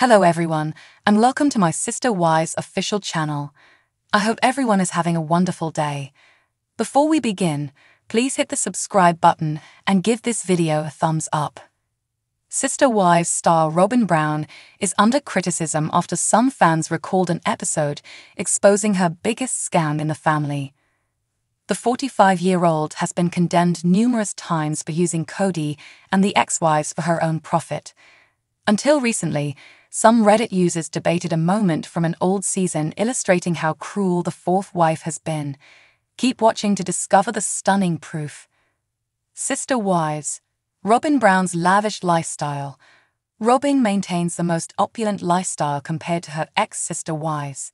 Hello everyone, and welcome to my Sister Wives official channel. I hope everyone is having a wonderful day. Before we begin, please hit the subscribe button and give this video a thumbs up. Sister Wives star Robyn Brown is under criticism after some fans recalled an episode exposing her biggest scam in the family. The 45-year-old has been condemned numerous times for using Kody and the ex-wives for her own profit. Until recently, some Reddit users debated a moment from an old season illustrating how cruel the fourth wife has been. Keep watching to discover the stunning proof. Sister Wives, Robyn Brown's lavish lifestyle. Robyn maintains the most opulent lifestyle compared to her ex-sister wives.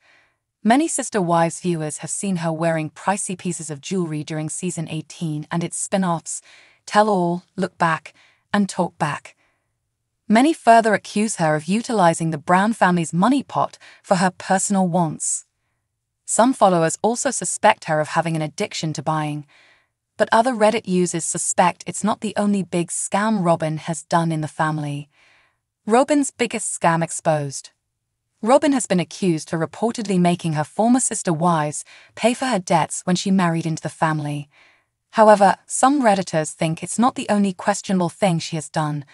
Many Sister Wives viewers have seen her wearing pricey pieces of jewelry during season 18 and its spin-offs, Tell All, Look Back, and Talk Back. Many further accuse her of utilizing the Brown family's money pot for her personal wants. Some followers also suspect her of having an addiction to buying, but other Reddit users suspect it's not the only big scam Robyn has done in the family. Robyn's biggest scam exposed. Robyn has been accused for reportedly making her former sister wives pay for her debts when she married into the family. However, some Redditors think it's not the only questionable thing she has done.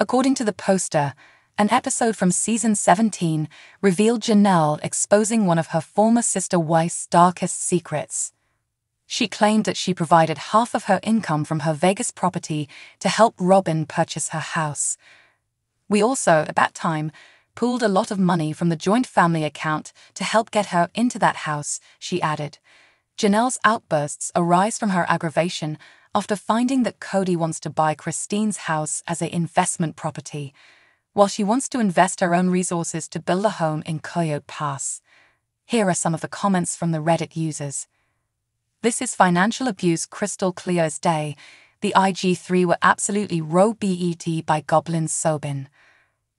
According to the poster, an episode from season 17 revealed Janelle exposing one of her former sister wife's darkest secrets. She claimed that she provided half of her income from her Vegas property to help Robyn purchase her house. We also, at that time, pooled a lot of money from the joint family account to help get her into that house, she added. Janelle's outbursts arise from her aggravation after finding that Kody wants to buy Christine's house as an investment property, while she wants to invest her own resources to build a home in Coyote Pass. Here are some of the comments from the Reddit users. This is financial abuse crystal clear as day. The IG3 were absolutely robbed by Goblin Sobin.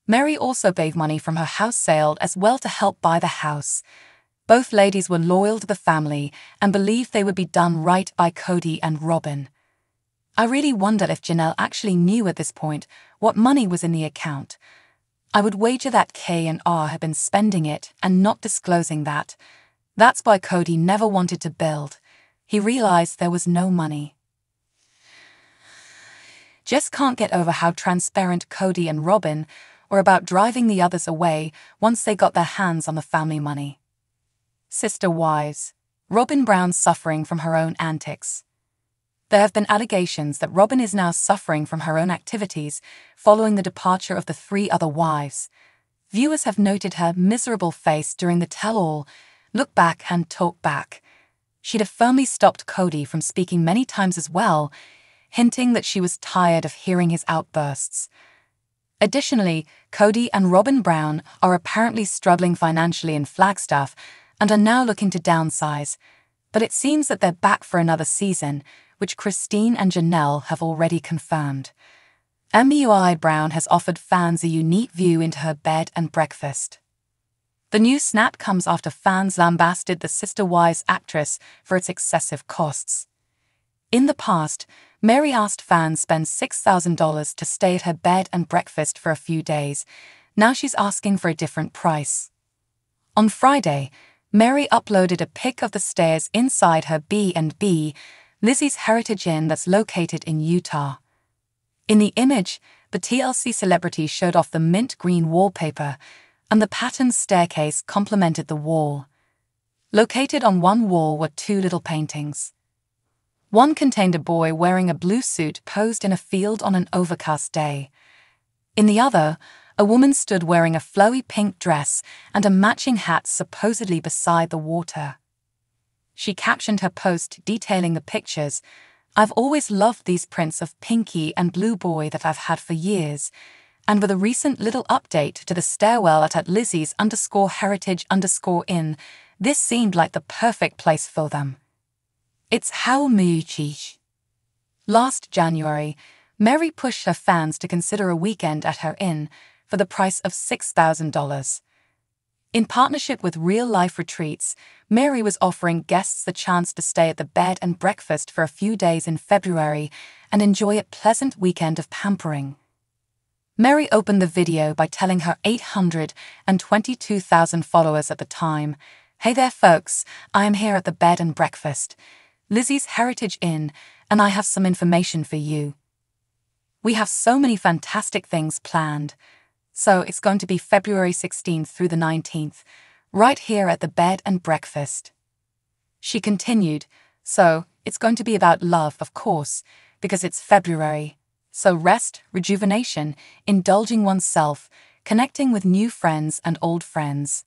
Meri also gave money from her house sale as well to help buy the house. Both ladies were loyal to the family and believed they would be done right by Kody and Robyn. I really wonder if Janelle actually knew at this point what money was in the account. I would wager that K&R had been spending it and not disclosing that. That's why Kody never wanted to build. He realized there was no money. Just can't get over how transparent Kody and Robyn were about driving the others away once they got their hands on the family money. Sister Wives, Robyn Brown suffering from her own antics. There have been allegations that Robyn is now suffering from her own activities following the departure of the three other wives. Viewers have noted her miserable face during the tell-all, look back and talk back. She'd have firmly stopped Kody from speaking many times as well, hinting that she was tired of hearing his outbursts. Additionally, Kody and Robyn Brown are apparently struggling financially in Flagstaff and are now looking to downsize, but it seems that they're back for another season, which Christine and Janelle have already confirmed. Meri Brown has offered fans a unique view into her bed and breakfast. The new snap comes after fans lambasted the Sister Wives actress for its excessive costs. In the past, Meri asked fans spend $6,000 to stay at her bed and breakfast for a few days. Now she's asking for a different price. On Friday, Meri uploaded a pic of the stairs inside her B&B, Lizzie's Heritage Inn that's located in Utah. In the image, the TLC celebrity showed off the mint green wallpaper, and the patterned staircase complemented the wall. Located on one wall were two little paintings. One contained a boy wearing a blue suit posed in a field on an overcast day. In the other, a woman stood wearing a flowy pink dress and a matching hat supposedly beside the water. She captioned her post detailing the pictures. I've always loved these prints of Pinky and Blue Boy that I've had for years, and with a recent little update to the stairwell at Lizzie's_heritage_inn, this seemed like the perfect place for them. It's how much. Last January, Meri pushed her fans to consider a weekend at her inn for the price of $6,000. In partnership with Real Life Retreats, Meri was offering guests the chance to stay at the bed and breakfast for a few days in February and enjoy a pleasant weekend of pampering. Meri opened the video by telling her 822,000 followers at the time, "Hey there folks, I am here at the bed and breakfast, Lizzie's Heritage Inn, and I have some information for you. We have so many fantastic things planned. So it's going to be February 16th through the 19th, right here at the bed and breakfast." She continued, "So it's going to be about love, of course, because it's February. So rest, rejuvenation, indulging oneself, connecting with new friends and old friends."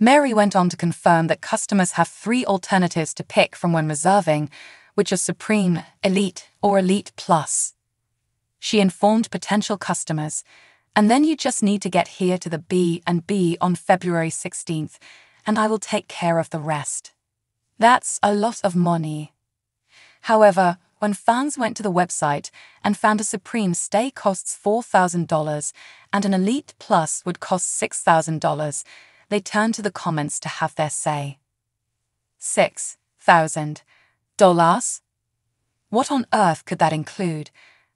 Meri went on to confirm that customers have 3 alternatives to pick from when reserving, which are Supreme, Elite, or Elite Plus. She informed potential customers, "And then you just need to get here to the B&B on February 16th, and I will take care of the rest. That's a lot of money." However, when fans went to the website and found a Supreme stay costs $4,000 and an Elite Plus would cost $6,000, they turned to the comments to have their say. $6,000? What on earth could that include?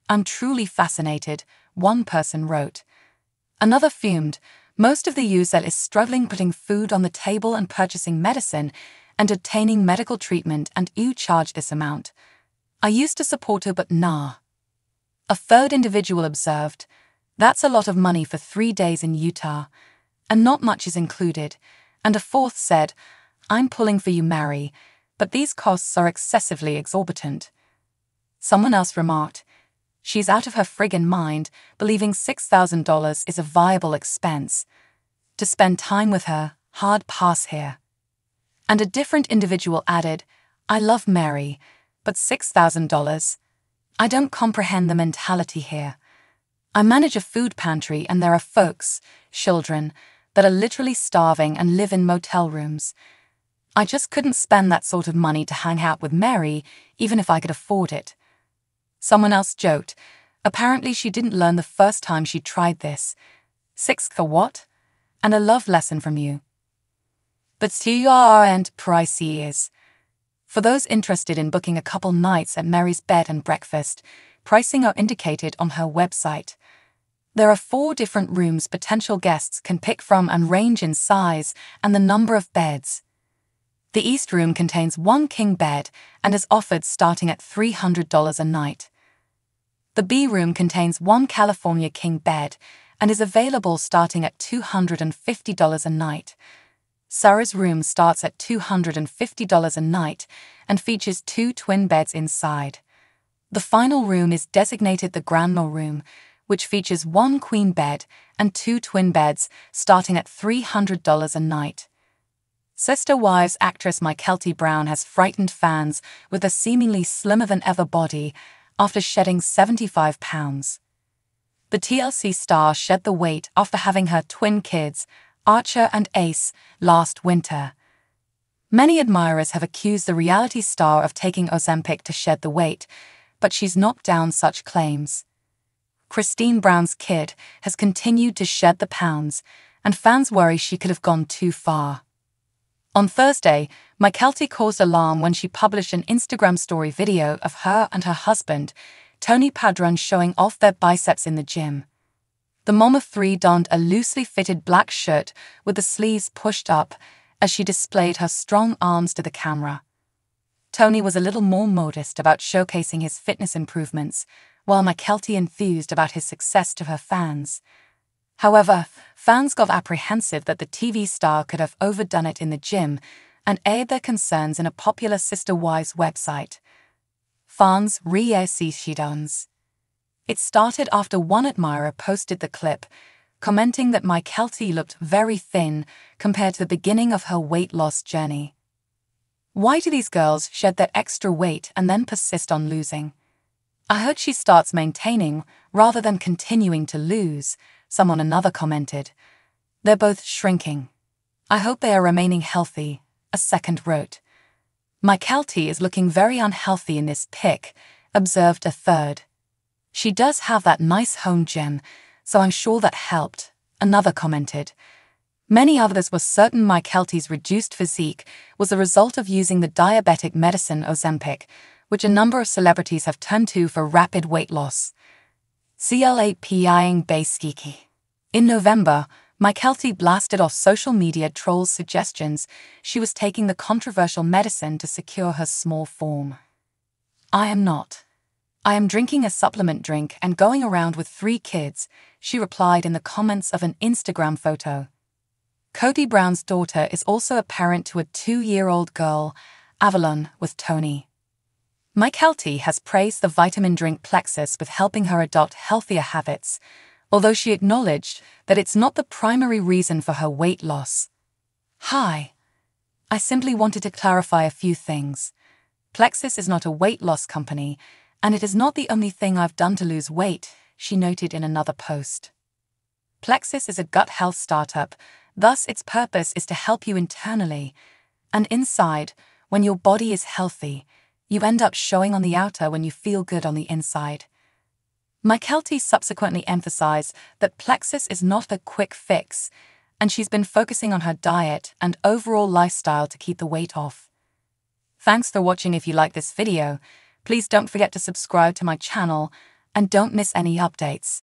I'm truly fascinated, one person wrote. Another fumed, "Most of the user is struggling putting food on the table and purchasing medicine and obtaining medical treatment, and you charge this amount. I used to support her, but nah." A third individual observed, "That's a lot of money for 3 days in Utah, and not much is included." And a fourth said, "I'm pulling for you, Meri, but these costs are excessively exorbitant." Someone else remarked, "She's out of her friggin' mind, believing $6,000 is a viable expense. To spend time with her, hard pass here." And a different individual added, "I love Meri, but $6,000? I don't comprehend the mentality here. I manage a food pantry and there are folks, children, that are literally starving and live in motel rooms. I just couldn't spend that sort of money to hang out with Meri, even if I could afford it." Someone else joked, "Apparently she didn't learn the first time she tried this. $6 for what? And a love lesson from you." But here aren't pricey is. For those interested in booking a couple nights at Meri's bed and breakfast, pricing are indicated on her website. There are 4 different rooms potential guests can pick from and range in size and the number of beds. The East Room contains 1 king bed and is offered starting at $300 a night. The B Room contains 1 California king bed and is available starting at $250 a night. Sarah's room starts at $250 a night and features 2 twin beds inside. The final room is designated the Grandma Room, which features 1 queen bed and 2 twin beds starting at $300 a night. Sister Wives actress Mykelti Brown has frightened fans with a seemingly slimmer-than-ever body after shedding 75 pounds. The TLC star shed the weight after having her twin kids, Archer and Ace, last winter. Many admirers have accused the reality star of taking Ozempic to shed the weight, but she's knocked down such claims. Christine Brown's kid has continued to shed the pounds, and fans worry she could have gone too far. On Thursday, Mykelti caused alarm when she published an Instagram story video of her and her husband, Tony Padron, showing off their biceps in the gym. The mom of 3 donned a loosely fitted black shirt with the sleeves pushed up as she displayed her strong arms to the camera. Tony was a little more modest about showcasing his fitness improvements, while Mykelti enthused about his success to her fans. However, fans got apprehensive that the TV star could have overdone it in the gym and aired their concerns in a popular Sister Wives website. Fans reacted. It started after one admirer posted the clip, commenting that Mykelti looked very thin compared to the beginning of her weight loss journey. "Why do these girls shed that extra weight and then persist on losing? I heard she starts maintaining rather than continuing to lose," someone another commented. "They're both shrinking. I hope they are remaining healthy," a second wrote. "Mykelti is looking very unhealthy in this pic," observed a third. "She does have that nice home gym, so I'm sure that helped," another commented. Many others were certain Mykelti's reduced physique was a result of using the diabetic medicine Ozempic, which a number of celebrities have turned to for rapid weight loss. CLAPIing Bayskiki. In November, Mykelti blasted off social media trolls' suggestions she was taking the controversial medicine to secure her small form. I am not. I am drinking a supplement drink and going around with 3 kids, she replied in the comments of an Instagram photo. Kody Brown's daughter is also a parent to a 2-year-old girl, Avalon, with Tony. Mykelti has praised the vitamin drink Plexus with helping her adopt healthier habits, although she acknowledged that it's not the primary reason for her weight loss. Hi. I simply wanted to clarify a few things. Plexus is not a weight loss company, and it is not the only thing I've done to lose weight, she noted in another post. Plexus is a gut health startup, thus its purpose is to help you internally and inside. When your body is healthy, you end up showing on the outer when you feel good on the inside. Mykelti subsequently emphasized that Plexus is not a quick fix, and she's been focusing on her diet and overall lifestyle to keep the weight off. Thanks for watching. If you like this video, please don't forget to subscribe to my channel and don't miss any updates.